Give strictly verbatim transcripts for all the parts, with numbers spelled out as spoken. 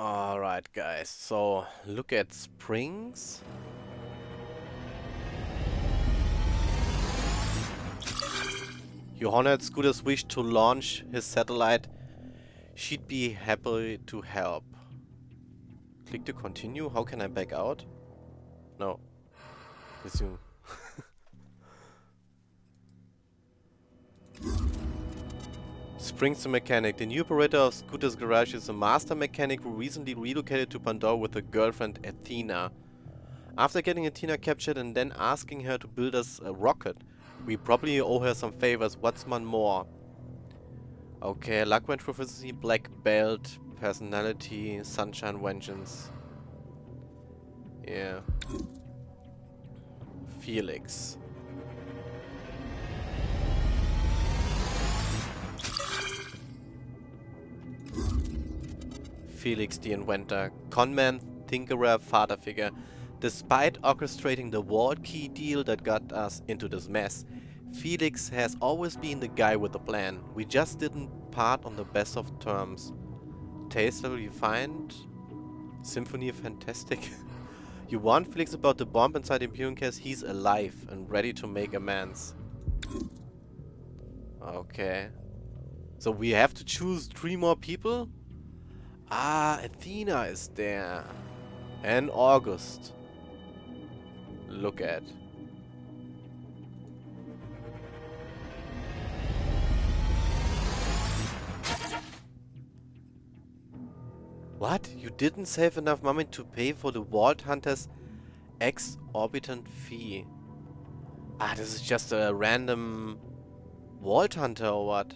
Alright guys, so look at springs. You honored Scooter's wish to launch his satellite. She'd be happy to help. Click to continue. How can I back out? No. Resume. Springs the mechanic. The new operator of Scooter's Garage is a master mechanic who recently relocated to Pandora with her girlfriend Athena. After getting Athena captured and then asking her to build us a rocket, we probably owe her some favors. What's one more? Okay, Luck Wrench Prophecy, Black Belt, Personality, Sunshine Vengeance. Yeah. Felix. Felix the Inventor. Conman, Tinkerer, Father Figure. Despite orchestrating the vault key deal that got us into this mess, Felix has always been the guy with the plan. We just didn't part on the best of terms. Taste level refined. Symphony fantastic. You warned Felix about the bomb inside Hyperion case. He's alive and ready to make amends. Okay. So we have to choose three more people? Ah, Athena is there. And August. Look at. What? You didn't save enough money to pay for the Vault Hunter's exorbitant fee. Ah, this is just a random Vault Hunter or what?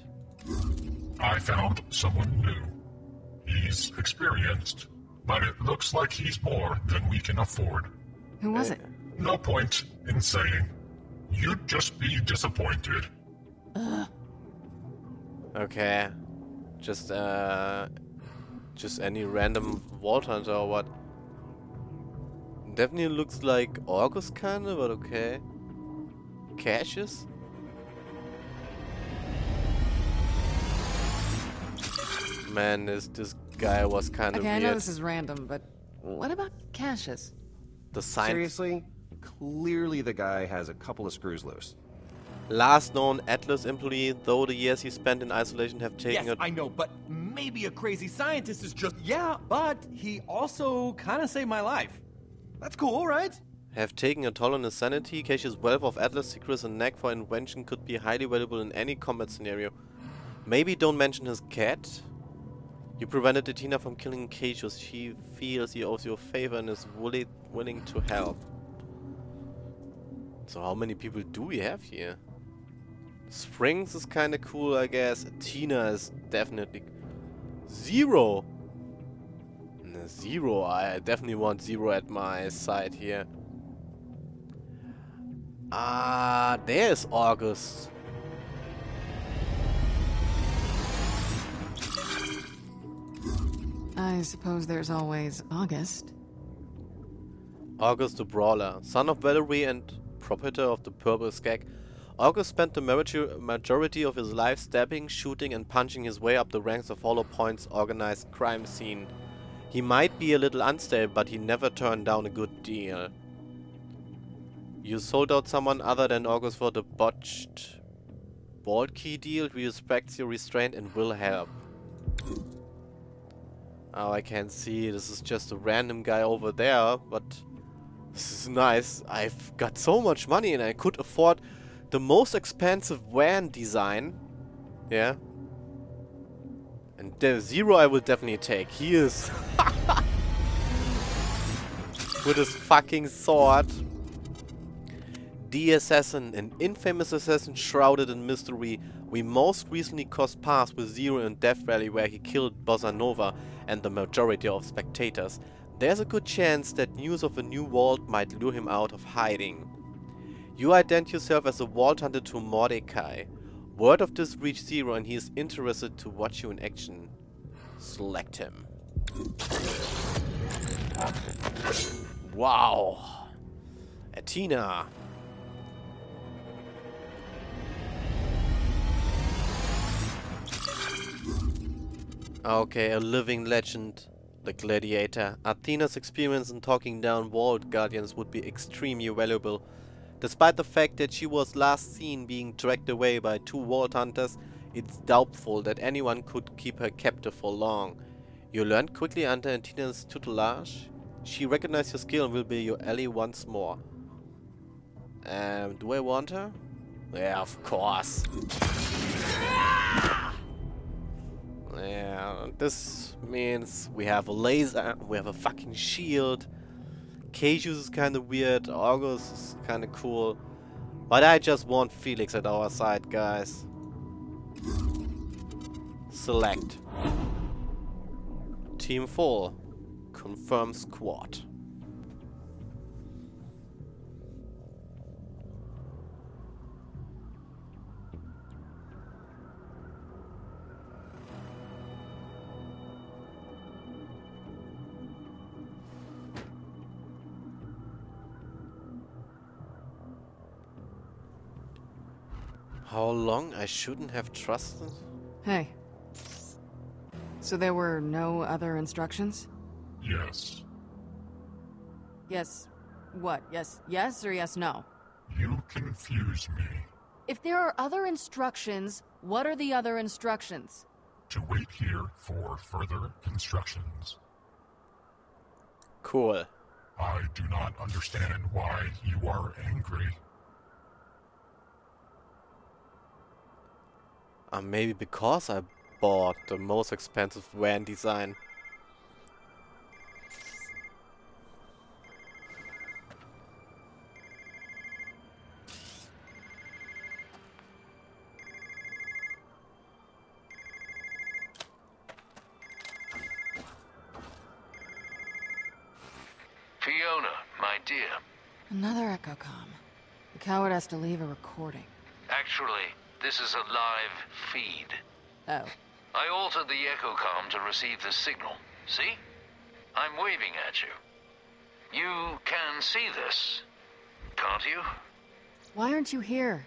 I found someone new. He's experienced, but it looks like he's more than we can afford. Who was it? No point in saying. You'd just be disappointed. Uh. Okay. Just, uh... Just any random Vault Hunter or what? Definitely looks like August kinda, but okay. Cassius? Man, this, this guy was kinda okay, weird. Okay, I know this is random, but what about Cassius? The sign- Seriously? Clearly the guy has a couple of screws loose. Last known Atlas employee, though the years he spent in isolation have taken yes, a- I know, but maybe a crazy scientist is just- Yeah, but he also kinda saved my life. That's cool, right? Have taken a toll on his sanity. Cassius' wealth of Atlas secrets and knack for invention could be highly valuable in any combat scenario. Maybe don't mention his cat? You prevented Athena from killing Cassius. She feels he owes you a favor and is willi- willing to help. So how many people do we have here? Springs is kinda cool, I guess. Tina is definitely... Zero! Zero, I definitely want Zero at my side here. Ah, there's August. I suppose there's always August. August the Brawler, son of Valerie and proprietor of the Purple Skag. August spent the majority of his life stabbing, shooting and punching his way up the ranks of Hollow Point's organized crime scene. He might be a little unstable, but he never turned down a good deal. You sold out someone other than August for the botched vault key deal. We respect your restraint and will help. Oh, I can't see. This is just a random guy over there, but this is nice. I've got so much money and I could afford the most expensive van design. Yeah. And the Zero I will definitely take. He is with his fucking sword. The Assassin, an infamous assassin shrouded in mystery. We most recently crossed paths with Zero in Death Valley, where he killed Bossa Nova and the majority of spectators. There's a good chance that news of a new vault might lure him out of hiding. You identify yourself as a Vault Hunter to Mordecai. Word of this reached Zero and he is interested to watch you in action. Select him. Wow. Athena. Okay, a living legend. the gladiator. Athena's experience in talking down walled guardians would be extremely valuable. Despite the fact that she was last seen being dragged away by two Vault Hunters, it's doubtful that anyone could keep her captive for long. You learned quickly under Athena's tutelage. She recognized your skill and will be your ally once more. Um, do I want her? Yeah, of course. Yeah, this means we have a laser, we have a fucking shield. Cassius is kind of weird, August is kind of cool. But I just want Felix at our side, guys. Select. Team four. Confirm squad. How long I shouldn't have trusted? Hey. So there were no other instructions? Yes. Yes. What? Yes, yes, or yes, no? You confuse me. If there are other instructions, what are the other instructions? To wait here for further instructions. Cool. I do not understand why you are angry. Uh, maybe because I bought the most expensive van design. Fiona, my dear. Another echo comm. The coward has to leave a recording. Actually, this is a live feed. Oh. I altered the EchoComm to receive the signal. See? I'm waving at you. You can see this, can't you? Why aren't you here?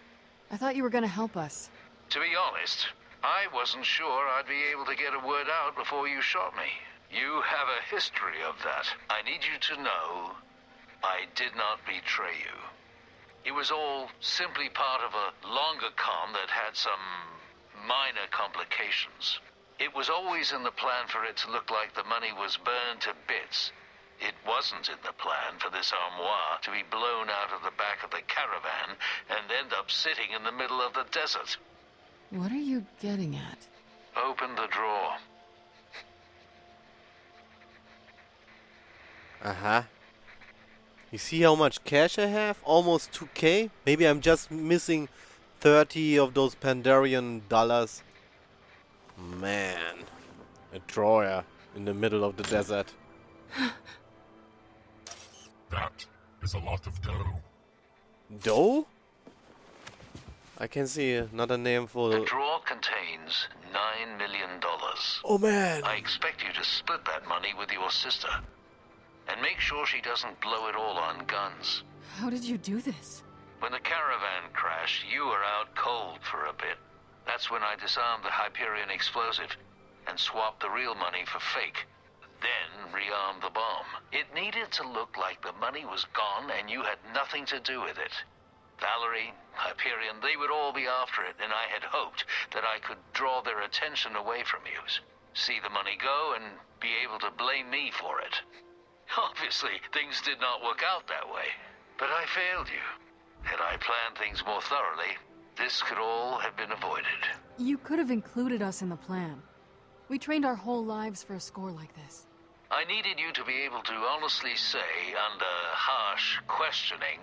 I thought you were going to help us. To be honest, I wasn't sure I'd be able to get a word out before you shot me. You have a history of that. I need you to know I did not betray you. It was all simply part of a longer comm that had some minor complications. It was always in the plan for it to look like the money was burned to bits. It wasn't in the plan for this armoire to be blown out of the back of the caravan and end up sitting in the middle of the desert. What are you getting at? Open the drawer. Uh-huh. You see how much cash I have? Almost two K? Maybe I'm just missing thirty of those Pandorian dollars. Man. A drawer in the middle of the desert. That is a lot of dough. Dough? I can see another name for the... The drawer contains nine million dollars. Oh man! I expect you to split that money with your sister. And make sure she doesn't blow it all on guns. How did you do this? When the caravan crashed, you were out cold for a bit. That's when I disarmed the Hyperion explosive and swapped the real money for fake. Then rearmed the bomb. It needed to look like the money was gone and you had nothing to do with it. Valerie, Hyperion, they would all be after it, and I had hoped that I could draw their attention away from you. See the money go and be able to blame me for it. Obviously, things did not work out that way, but I failed you. Had I planned things more thoroughly, this could all have been avoided. You could have included us in the plan. We trained our whole lives for a score like this. I needed you to be able to honestly say, under harsh questioning,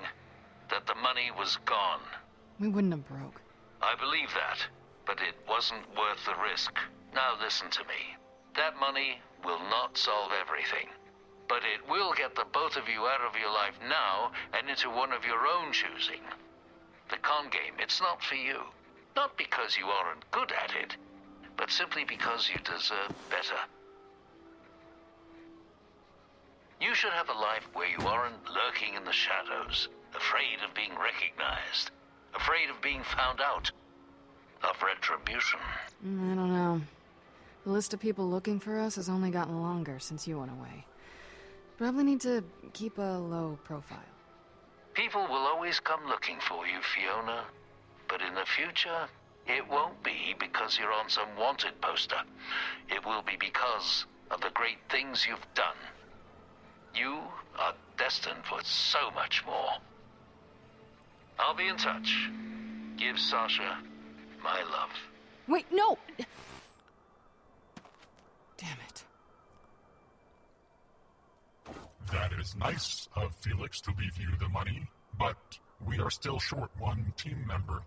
that the money was gone. We wouldn't have broke. I believe that, but it wasn't worth the risk. Now listen to me. That money will not solve everything. But it will get the both of you out of your life now and into one of your own choosing. The con game, it's not for you. Not because you aren't good at it, but simply because you deserve better. You should have a life where you aren't lurking in the shadows, afraid of being recognized, afraid of being found out, of retribution. I don't know. The list of people looking for us has only gotten longer since you went away. Probably need to keep a low profile. People will always come looking for you, Fiona. But in the future, it won't be because you're on some wanted poster. It will be because of the great things you've done. You are destined for so much more. I'll be in touch. Give Sasha my love. Wait, no! Damn it. That is nice of Felix to leave you the money, but we are still short one team member.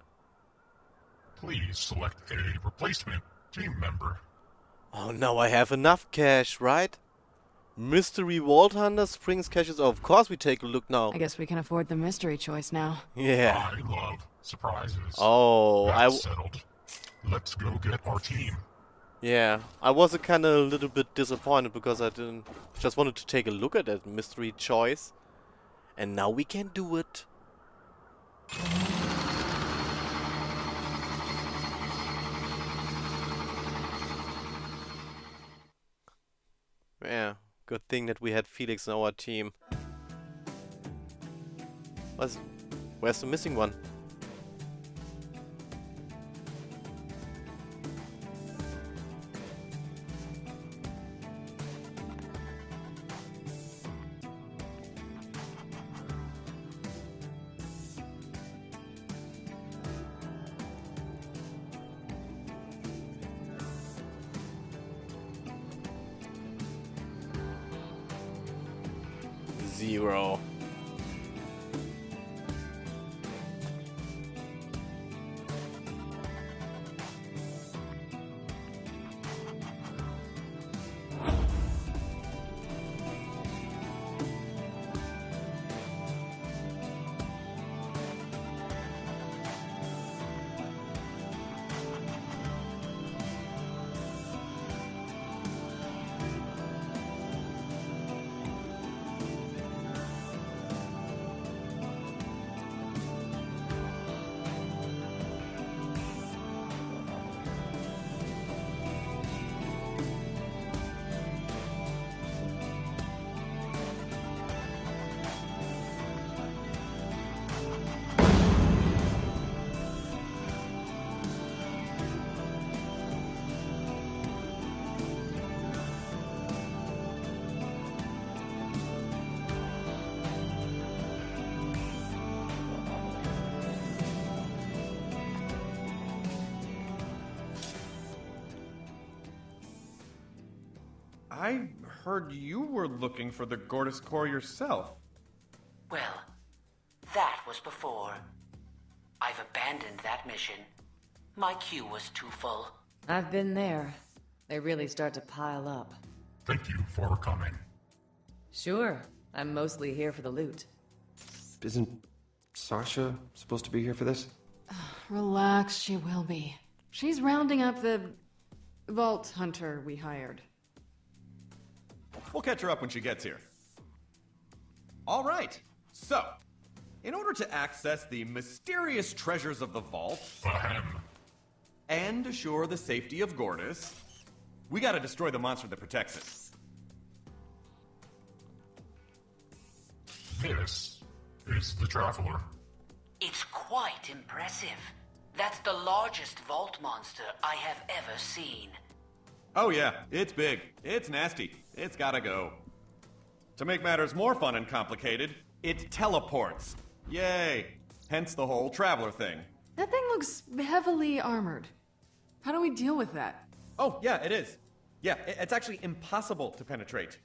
Please select a replacement team member. Oh, now I have enough cash, right? Mystery Vault Hunter springs caches. Oh, of course we take a look now. I guess we can afford the mystery choice now. Yeah. I love surprises. Oh, That's I... w settled. Let's go get our team. Yeah, I was a kind of a little bit disappointed because I didn't... Just wanted to take a look at that mystery choice. And now we can do it. Yeah. Good thing that we had Felix in our team. What's, where's the missing one? Zero. I heard you were looking for the Gortys core yourself. Well, that was before. I've abandoned that mission. My queue was too full. I've been there. They really start to pile up. Thank you for coming. Sure. I'm mostly here for the loot. Isn't Sasha supposed to be here for this? Relax, she will be. She's rounding up the Vault Hunter we hired. We'll catch her up when she gets here. All right. So, in order to access the mysterious treasures of the vault Ahem. and assure the safety of Gortys, we gotta destroy the monster that protects it. This is the Traveler. It's quite impressive. That's the largest vault monster I have ever seen. Oh yeah, it's big. It's nasty. It's gotta go. To make matters more fun and complicated, it teleports. Yay! Hence the whole Traveler thing. That thing looks heavily armored. How do we deal with that? Oh, yeah, it is. Yeah, it's actually impossible to penetrate.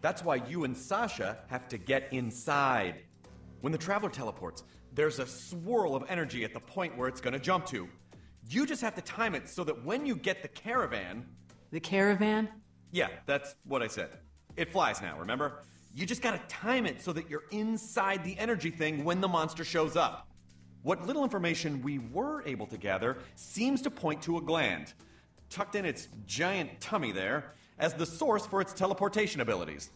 That's why you and Sasha have to get inside. When the Traveler teleports, there's a swirl of energy at the point where it's gonna jump to. You just have to time it so that when you get the caravan... The caravan? Yeah, that's what I said. It flies now, remember? You just gotta time it so that you're inside the energy thing when the monster shows up. What little information we were able to gather seems to point to a gland, tucked in its giant tummy there, as the source for its teleportation abilities.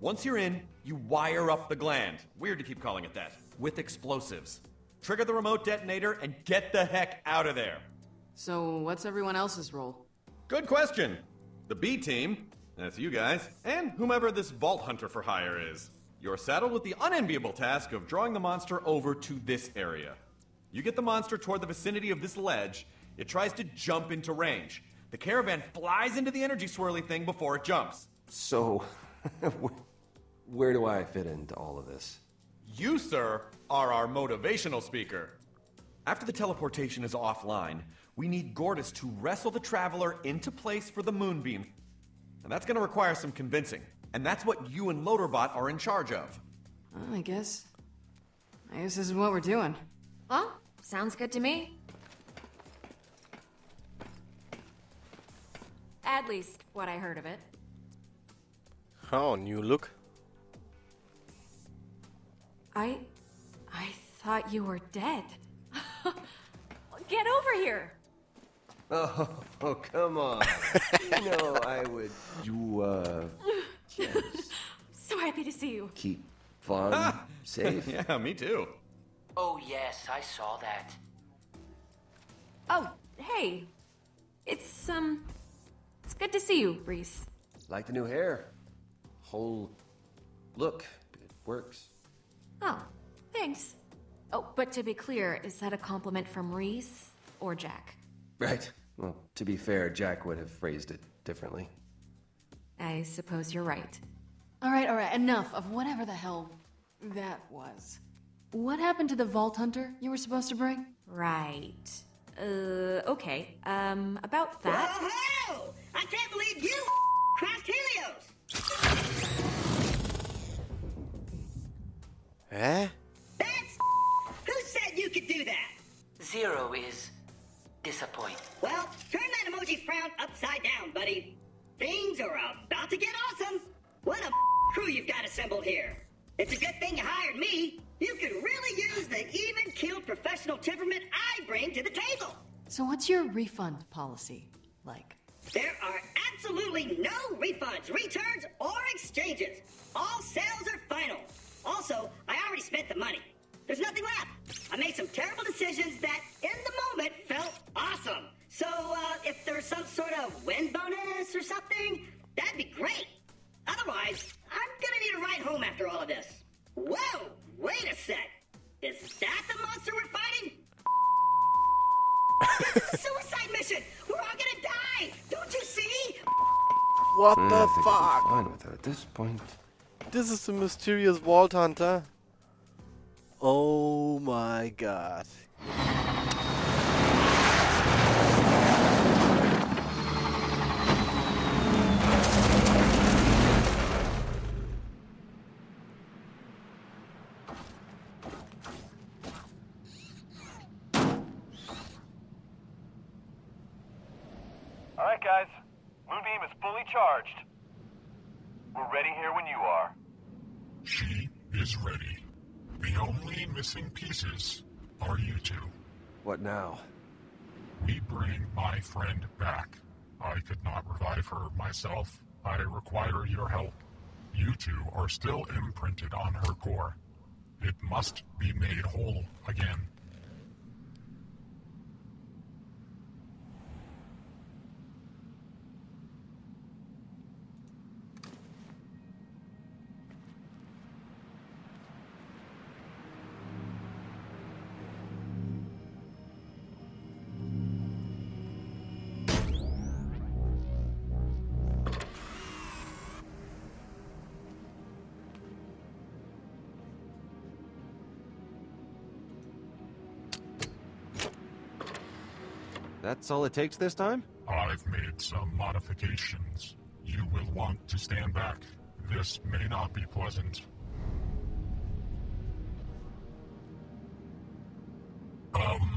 Once you're in, you wire up the gland. Weird to keep calling it that. With explosives. Trigger the remote detonator and get the heck out of there. So what's everyone else's role? Good question. The B team, that's you guys, and whomever this Vault Hunter for hire is. You're saddled with the unenviable task of drawing the monster over to this area. You get the monster toward the vicinity of this ledge. It tries to jump into range. The caravan flies into the energy swirly thing before it jumps. So, where do I fit into all of this? You, sir, are our motivational speaker. After the teleportation is offline, we need Gortys to wrestle the Traveler into place for the moonbeam. And that's going to require some convincing. And that's what you and Loaderbot are in charge of. Well, I guess... I guess this is what we're doing. Well, sounds good to me. At least, what I heard of it. Oh, new look. I... I thought you were dead. Get over here! Oh, oh come on. You know I would... You, uh... yes. So happy to see you. Keep Vaughn ah. safe. Yeah, me too. Oh, yes, I saw that. Oh, hey. It's, um... It's good to see you, Rhys. Like the new hair. Whole look. It works. Oh, thanks. Oh, but to be clear, is that a compliment from Rhys or Jack? Right. Well, to be fair, Jack would have phrased it differently. I suppose you're right. All right, all right, enough of whatever the hell that was. What happened to the Vault Hunter you were supposed to bring? Right. Uh, okay. Um, about that... Whoa-ho! I can't believe you crossed Helios! Eh? That's... Who said you could do that? Zero is... disappointed. Well, turn that emoji frown upside down, buddy. Things are about to get awesome. What a crew you've got assembled here. It's a good thing you hired me. You could really use the even-keeled professional temperament I bring to the table. So what's your refund policy like? There are absolutely no refunds, returns, or exchanges. All sales are final. Also, I already spent the money. There's nothing left. I made some terrible decisions that, in the moment, felt awesome. So, uh, if there's some sort of win bonus or something, that'd be great. Otherwise, I'm gonna need a ride home after all of this. Whoa! Wait a sec! Is that the monster we're fighting? This is a suicide mission! We're all gonna die! Don't you see? What mm, the I fuck? Fine with her at this point. This is the mysterious Vault Hunter. Oh my god. Alright guys, Moonbeam is fully charged. We're ready here when you are. She is ready. The only missing pieces are you two. What now? We bring my friend back. I could not revive her myself. I require your help. You two are still imprinted on her core. It must be made whole again. That's all it takes this time? I've made some modifications. You will want to stand back. This may not be pleasant. Um...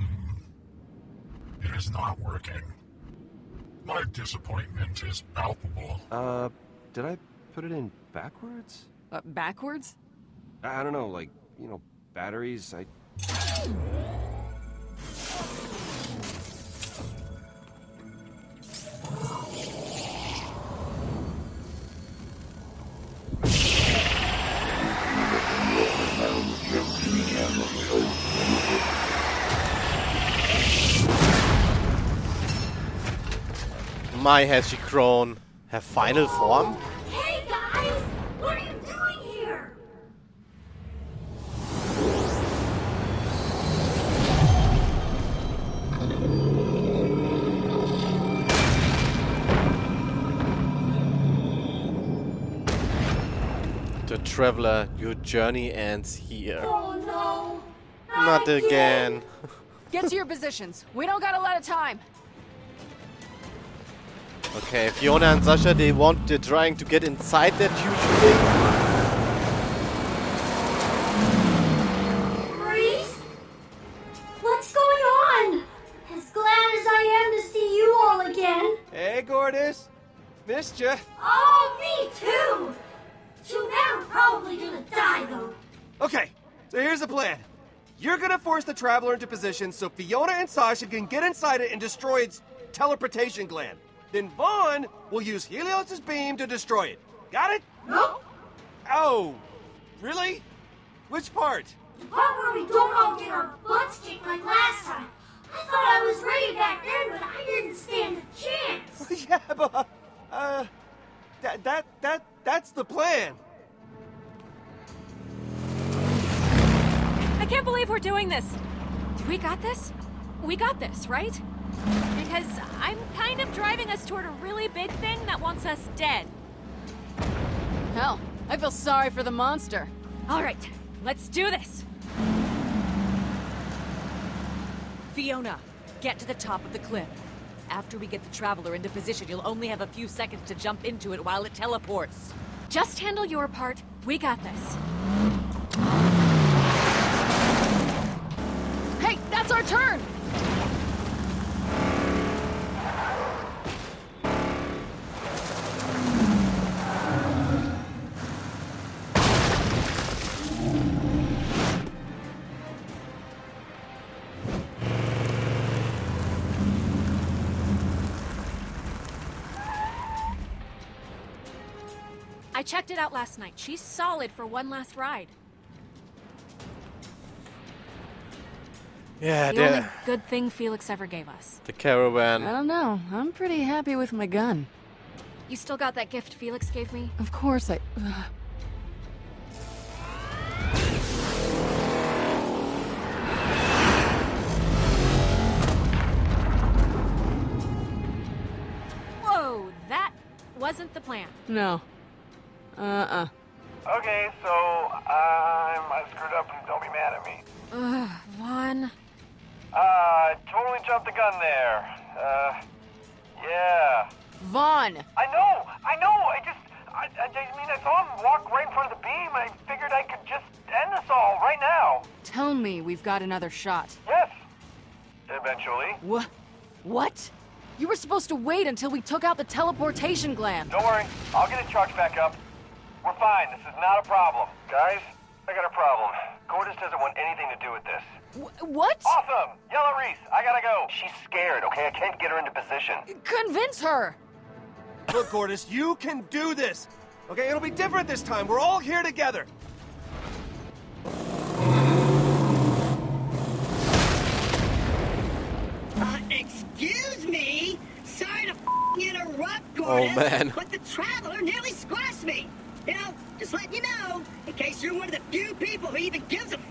It is not working. My disappointment is palpable. Uh, did I put it in backwards? Uh, backwards? I, I don't know, like, you know, batteries, I... My has she grown. her final form? Hey guys! What are you doing here? The Traveler, your journey ends here. Oh no! Not, Not again! again. Get to your positions. We don't got a lot of time. Okay, Fiona and Sasha, they want, they're trying to get inside that huge thing. Rhys? What's going on? As glad as I am to see you all again. Hey, Gortys. Missed ya. Oh, me too. You are probably gonna die, though. Okay, so here's the plan. You're gonna force the Traveler into position so Fiona and Sasha can get inside it and destroy its teleportation gland. Then Vaughn will use Helios' beam to destroy it. Got it? No. Oh, really? Which part? The part where we don't all get our butts kicked like last time. I thought I was ready back then, but I didn't stand a chance. Yeah, but uh, that that that that's the plan. I can't believe we're doing this. Do we got this? We got this, right? Because I'm kind of driving us toward a really big thing that wants us dead. Hell, I feel sorry for the monster. All right, let's do this. Fiona, get to the top of the cliff. After we get the Traveler into position, you'll only have a few seconds to jump into it while it teleports. Just handle your part. We got this. That's our turn! I checked it out last night. She's solid for one last ride. Yeah, the only good thing Felix ever gave us. The caravan. I don't know. I'm pretty happy with my gun. You still got that gift Felix gave me? Of course I... Ugh. Whoa, that wasn't the plan. No. Uh-uh. Okay, so um, I screwed up and don't be mad at me. Ugh, Vaughn... Uh, totally jumped the gun there. Uh, yeah. Vaughn! I know! I know! I just... I, I mean, I saw him walk right in front of the beam. I figured I could just end this all right now. Tell me we've got another shot. Yes! Eventually. What? What? You were supposed to wait until we took out the teleportation gland. Don't worry. I'll get it charged back up. We're fine. This is not a problem. Guys, I got a problem. Gortys doesn't want anything to do with this. Wh what? Awesome! Yell at Rhys! I gotta go! She's scared, okay? I can't get her into position. Convince her! Look, Gortys, you can do this! Okay, it'll be different this time. We're all here together. Uh, excuse me? Sorry to f***ing interrupt, Gortys. Oh, man. But the Traveler nearly squashed me. You know, just letting you know, in case you're one of the few people who even gives a f***.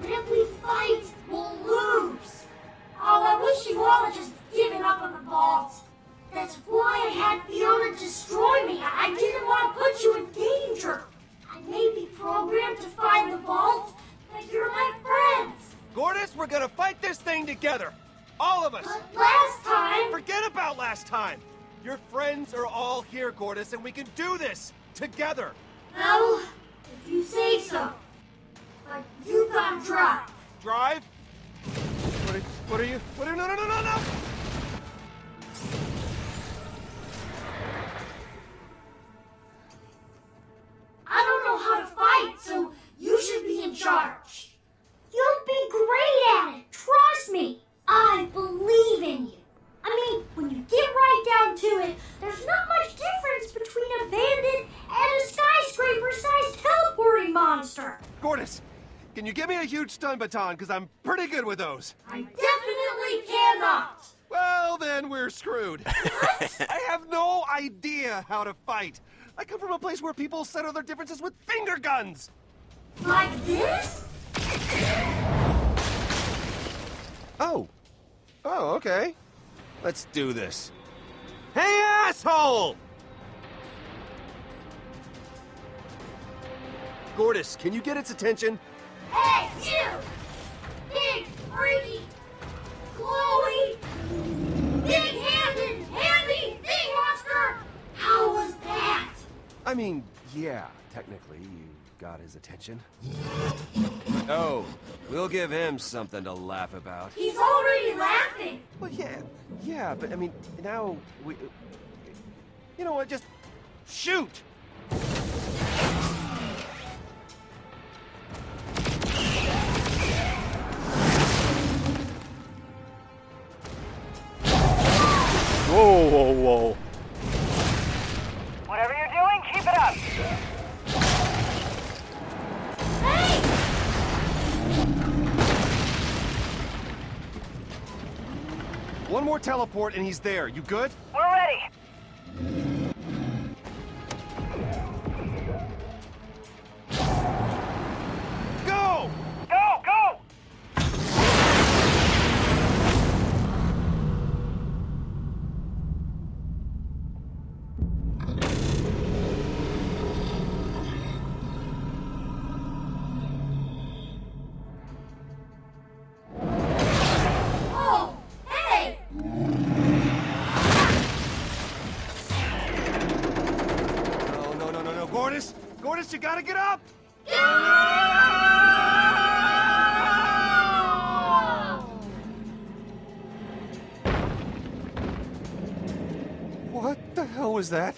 But if we fight, we'll lose. Oh, I wish you all had just given up on the vault. That's why I had Fiona destroy me. I didn't want to put you in danger. I may be programmed to find the vault, but you're my friends. Gortys, we're gonna fight this thing together. All of us. But last time... Forget about last time. Your friends are all here, Gortys, and we can do this. Together. Well, if you say so. But you gotta drive. Drive? What are, what are you? What are you? No! No! No! No! No! I don't know how to fight, so you should be in charge. You'll be great at it. Trust me. I believe in you. I mean, when you get right down to it, there's not much difference between a bandit and a skyscraper-sized teleporting monster. Gortys, can you give me a huge stun baton? Because I'm pretty good with those. I definitely cannot. Well, Well then, we're screwed. I have no idea how to fight. I come from a place where people settle their differences with finger guns. Like this? Oh. Oh, okay. Let's do this. Hey, asshole! Gortys, can you get its attention? Hey, you! Big, freaky, glowy, big-handed, handy thing monster! How was that? I mean, yeah, technically, you got his attention. Oh, we'll give him something to laugh about. He's already laughing! Well, yeah, yeah, but I mean, now we... You know what, just shoot! Whoa, whoa, whoa. Whatever you're doing, keep it up. Hey! One more teleport and he's there. You good? We're ready. Go! Go, go! You gotta get up! Go! What the hell was that?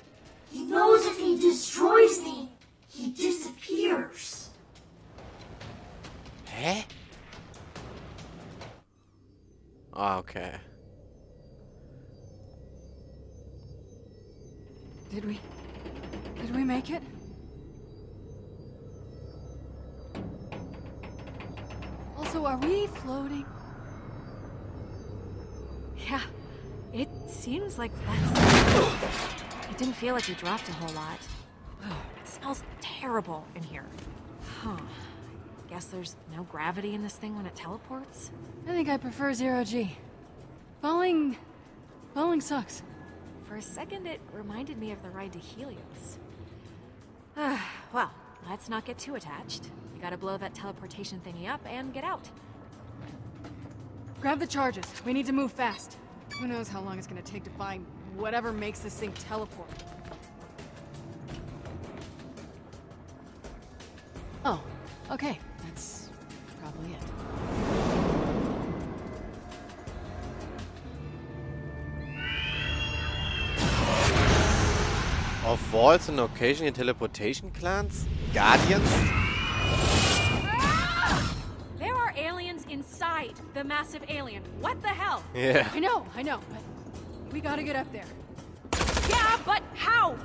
He knows if he destroys me, he disappears. Eh? Okay. Did we... Did we make it? So are we floating? Yeah, it seems like that's... It didn't feel like we dropped a whole lot. Oh, it smells terrible in here. Huh. Guess there's no gravity in this thing when it teleports? I think I prefer zero G. Falling... Falling sucks. For a second, it reminded me of the ride to Helios. Uh, well, let's not get too attached. Gotta blow that teleportation thingy up and get out. Grab the charges. We need to move fast. Who knows how long it's gonna take to find whatever makes this thing teleport. Oh, okay. That's probably it. Are vaults an occasion in teleportation clans? Guardians? Inside the massive alien. What the hell? Yeah. I know, I know, but we gotta get up there. Yeah, but how?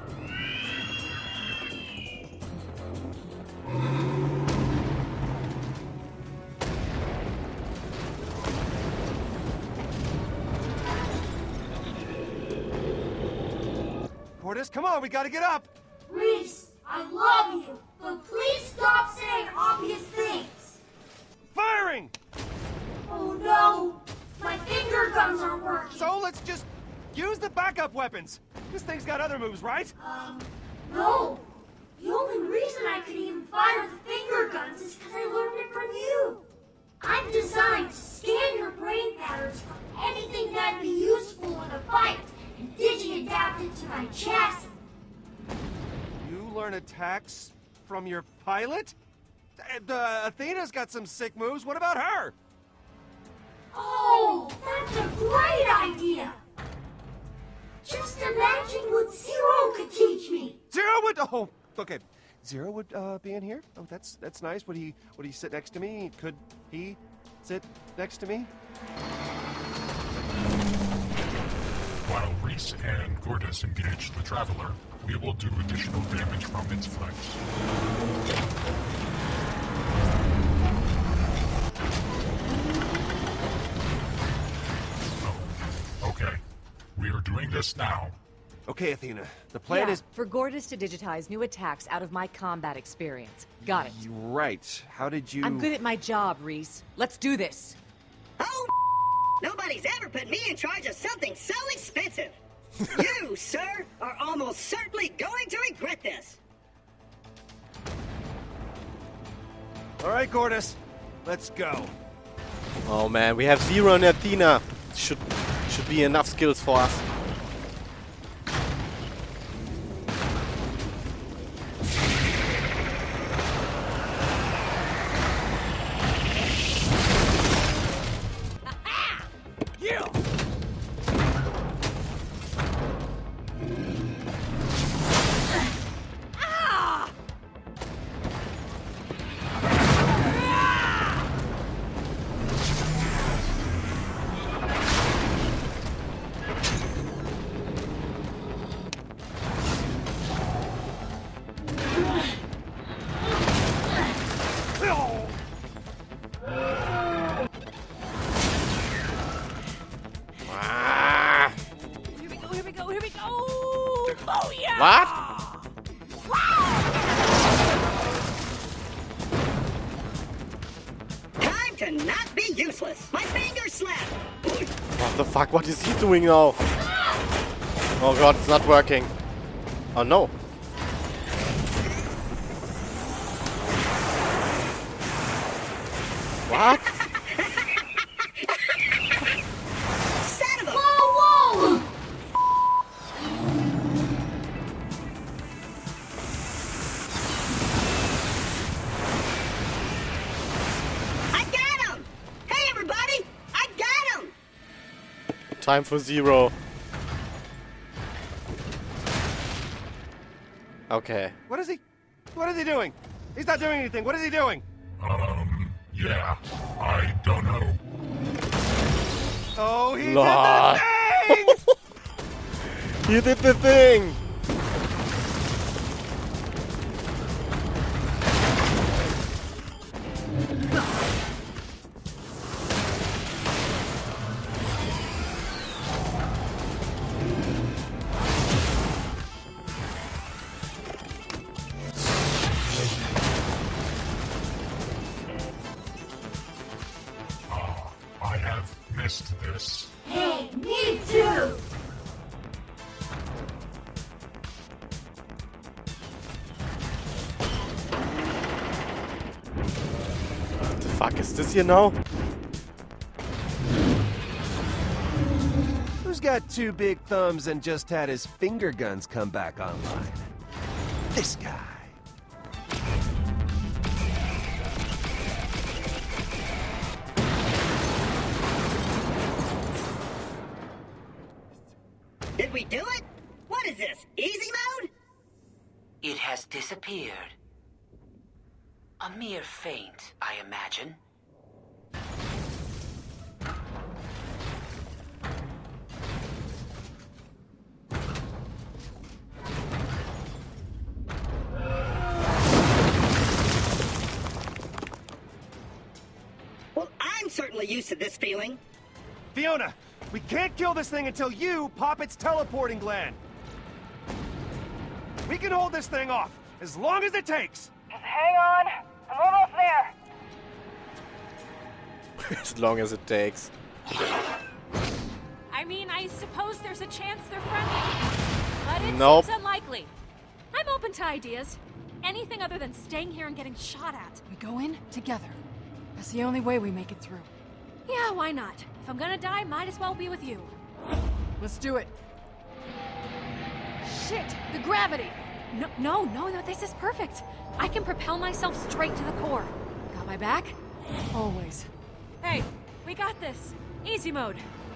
Gortys, come on, we gotta get up. Rhys, I love you, but please stop saying obvious things. Firing! Oh no! My finger guns aren't working! So let's just use the backup weapons! This thing's got other moves, right? Um, no! The only reason I could even fire the finger guns is because I learned it from you! I'm designed to scan your brain patterns for anything that'd be useful in a fight and digi-adapt it to my chassis! You learn attacks from your pilot? Uh, Athena's got some sick moves, what about her? Oh, that's a great idea! Just imagine what Zero could teach me! Zero would... Oh, okay. Zero would uh, be in here? Oh, that's that's nice. Would he would he sit next to me? Could he sit next to me? While Rhys and Gortys engage the Traveler, we will do additional damage from its flanks. Okay. this now. Okay, Athena. The plan yeah, is... for Gortys to digitize new attacks out of my combat experience. Got it. You're right. How did you... I'm good at my job, Rhys. Let's do this. Oh, nobody's ever put me in charge of something so expensive. You, sir, are almost certainly going to regret this. All right, Gortys. Let's go. Oh, man. We have Zero and Athena. Should, should be enough skills for us. Fuck, what is he doing now? Oh god, it's not working. Oh no. What? Son of a whoa, whoa! I got him! Hey everybody! Time for Zero. Okay. What is he? What is he doing? He's not doing anything. What is he doing? Um, yeah. I don't know. Oh, he Lord. did the thing! He did the thing! You know? Who's got two big thumbs and just had his finger guns come back online? This guy. Did we do it? What is this? Easy mode? It has disappeared. A mere feint, I imagine. Used to this feeling. Fiona, we can't kill this thing until you pop its teleporting gland. We can hold this thing off as long as it takes. Just hang on. I'm almost there. As long as it takes. I mean, I suppose there's a chance they're friendly. But it nope. seems unlikely. I'm open to ideas. Anything other than staying here and getting shot at. We go in together. That's the only way we make it through. Yeah, why not? If I'm gonna die, might as well be with you. Let's do it. Shit, the gravity! No, no, no, no, this is perfect. I can propel myself straight to the core. Got my back? Always. Hey, we got this. Easy mode.